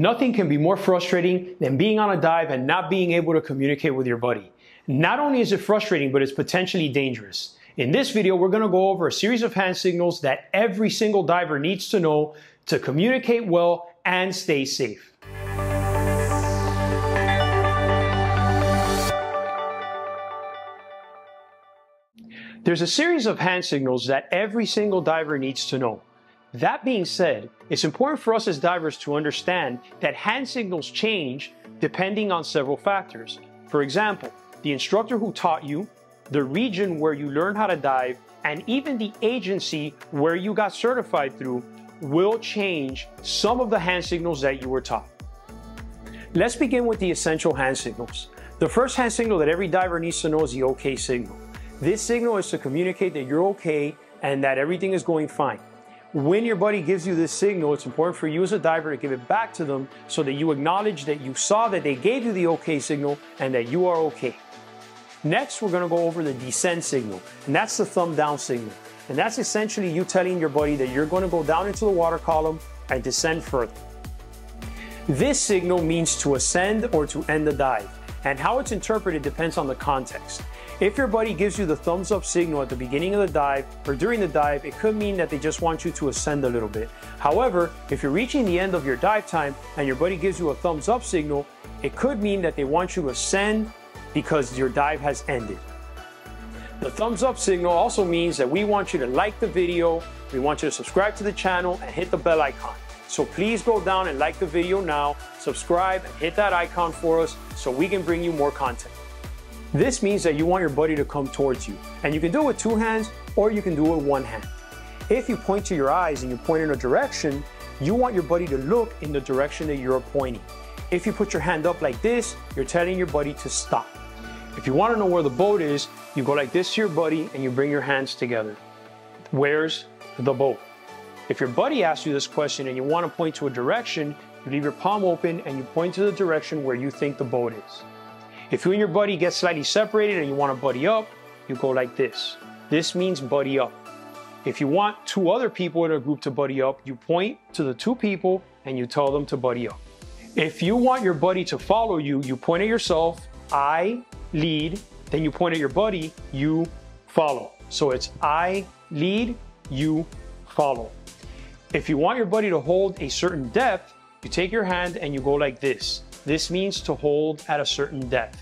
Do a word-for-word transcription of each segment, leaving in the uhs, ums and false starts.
Nothing can be more frustrating than being on a dive and not being able to communicate with your buddy. Not only is it frustrating, but it's potentially dangerous. In this video, we're gonna go over a series of hand signals that every single diver needs to know to communicate well and stay safe. There's a series of hand signals that every single diver needs to know. That being said, it's important for us as divers to understand that hand signals change depending on several factors. For example, the instructor who taught you, the region where you learned how to dive, and even the agency where you got certified through will change some of the hand signals that you were taught. Let's begin with the essential hand signals. The first hand signal that every diver needs to know is the OK signal. This signal is to communicate that you're okay and that everything is going fine. When your buddy gives you this signal, it's important for you as a diver to give it back to them so that you acknowledge that you saw that they gave you the okay signal and that you are okay. Next, we're gonna go over the descend signal, and that's the thumb down signal. And that's essentially you telling your buddy that you're gonna go down into the water column and descend further. This signal means to ascend or to end the dive, and how it's interpreted depends on the context. If your buddy gives you the thumbs up signal at the beginning of the dive or during the dive, it could mean that they just want you to ascend a little bit. However, if you're reaching the end of your dive time and your buddy gives you a thumbs up signal, it could mean that they want you to ascend because your dive has ended. The thumbs up signal also means that we want you to like the video, we want you to subscribe to the channel and hit the bell icon. So please go down and like the video now, subscribe and hit that icon for us so we can bring you more content. This means that you want your buddy to come towards you, and you can do it with two hands or you can do it with one hand. If you point to your eyes and you point in a direction, you want your buddy to look in the direction that you're pointing. If you put your hand up like this, you're telling your buddy to stop. If you want to know where the boat is, you go like this to your buddy and you bring your hands together. Where's the boat? If your buddy asks you this question and you want to point to a direction, you leave your palm open and you point to the direction where you think the boat is. If you and your buddy get slightly separated and you want to buddy up, you go like this. This means buddy up. If you want two other people in a group to buddy up, you point to the two people and you tell them to buddy up. If you want your buddy to follow you, you point at yourself, I lead, then you point at your buddy, you follow. So it's I lead, you follow. If you want your buddy to hold a certain depth, you take your hand and you go like this. This means to hold at a certain depth.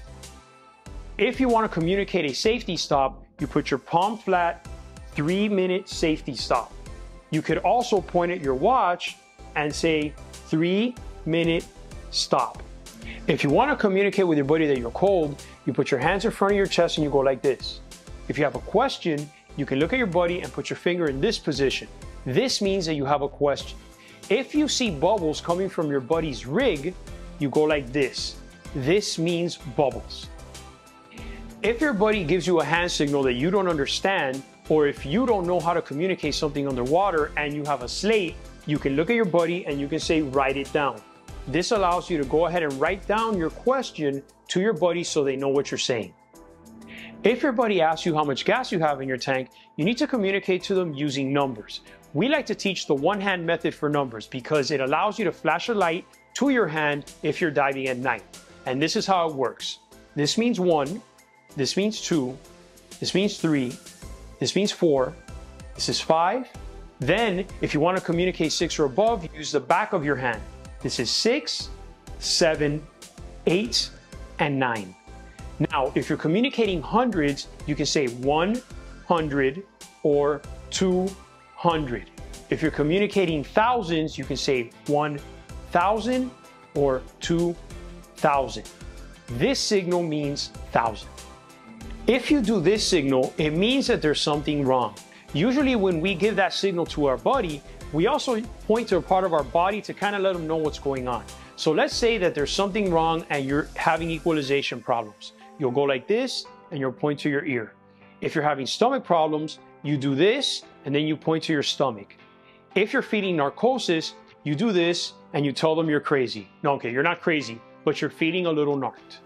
If you want to communicate a safety stop, you put your palm flat, three minute safety stop. You could also point at your watch and say three minute stop. If you want to communicate with your buddy that you're cold, you put your hands in front of your chest and you go like this. If you have a question, you can look at your buddy and put your finger in this position. This means that you have a question. If you see bubbles coming from your buddy's rig, you go like this. This means bubbles. If your buddy gives you a hand signal that you don't understand, or if you don't know how to communicate something underwater and you have a slate, you can look at your buddy and you can say, write it down. This allows you to go ahead and write down your question to your buddy so they know what you're saying. If your buddy asks you how much gas you have in your tank, you need to communicate to them using numbers. We like to teach the one hand method for numbers because it allows you to flash a light to your hand if you're diving at night. And this is how it works. This means one, this means two, this means three, this means four, this is five. Then if you want to communicate six or above, use the back of your hand. This is six, seven, eight, and nine. Now, if you're communicating hundreds, you can say one hundred or two hundred. If you're communicating thousands, you can say one thousand or two thousand. This signal means thousand. If you do this signal, it means that there's something wrong. Usually when we give that signal to our buddy, we also point to a part of our body to kind of let them know what's going on. So let's say that there's something wrong and you're having equalization problems. You'll go like this and you'll point to your ear. If you're having stomach problems, you do this and then you point to your stomach. If you're feeling narcosis, you do this and you tell them you're crazy. No, okay, you're not crazy, but you're feeling a little narked.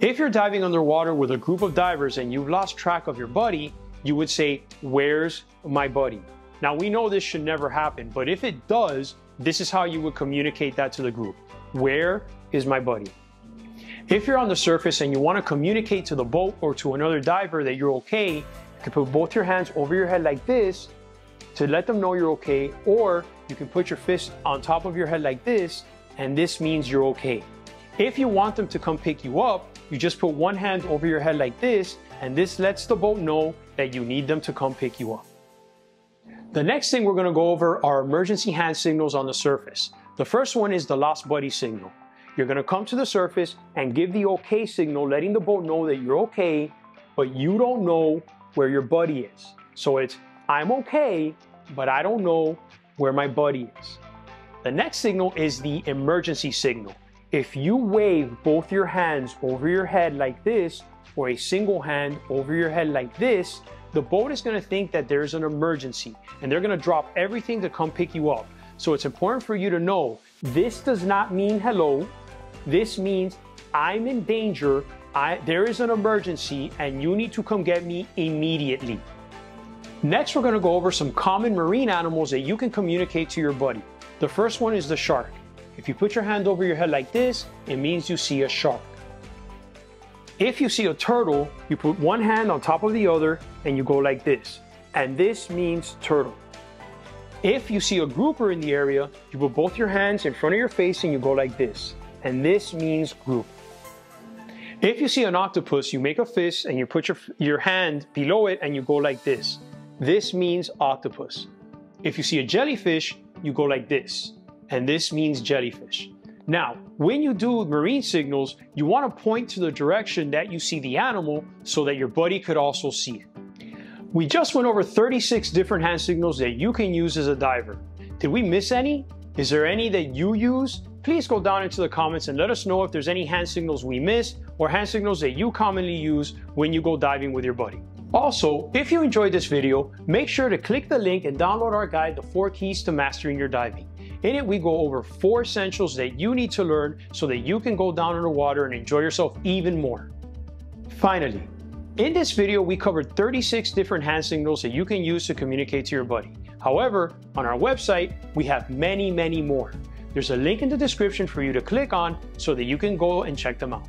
If you're diving underwater with a group of divers and you've lost track of your buddy, you would say, where's my buddy? Now we know this should never happen, but if it does, this is how you would communicate that to the group. Where is my buddy? If you're on the surface and you want to communicate to the boat or to another diver that you're okay, you can put both your hands over your head like this to let them know you're okay, or you can put your fist on top of your head like this, and this means you're okay. If you want them to come pick you up, you just put one hand over your head like this, and this lets the boat know that you need them to come pick you up. The next thing we're going to go over are emergency hand signals on the surface. The first one is the lost buddy signal. You're going to come to the surface and give the okay signal, letting the boat know that you're okay, but you don't know where your buddy is. So it's, I'm okay, but I don't know where my buddy is. The next signal is the emergency signal. If you wave both your hands over your head like this, or a single hand over your head like this, the boat is going to think that there's an emergency, and they're going to drop everything to come pick you up. So it's important for you to know this does not mean hello. This means I'm in danger, I, there is an emergency, and you need to come get me immediately. Next, we're going to go over some common marine animals that you can communicate to your buddy. The first one is the shark. If you put your hand over your head like this, it means you see a shark. If you see a turtle, you put one hand on top of the other and you go like this. And this means turtle. If you see a grouper in the area, you put both your hands in front of your face and you go like this. And this means group. If you see an octopus, you make a fist and you put your, your hand below it and you go like this. This means octopus. If you see a jellyfish, you go like this. And this means jellyfish. Now, when you do marine signals, you want to point to the direction that you see the animal so that your buddy could also see it. We just went over thirty-six different hand signals that you can use as a diver. Did we miss any? Is there any that you use? Please go down into the comments and let us know if there's any hand signals we missed or hand signals that you commonly use when you go diving with your buddy. Also, if you enjoyed this video, make sure to click the link and download our guide, The Four Keys to Mastering Your Diving. In it, we go over four essentials that you need to learn so that you can go down in the water and enjoy yourself even more. Finally, in this video, we covered thirty-six different hand signals that you can use to communicate to your buddy. However, on our website, we have many, many more. There's a link in the description for you to click on so that you can go and check them out.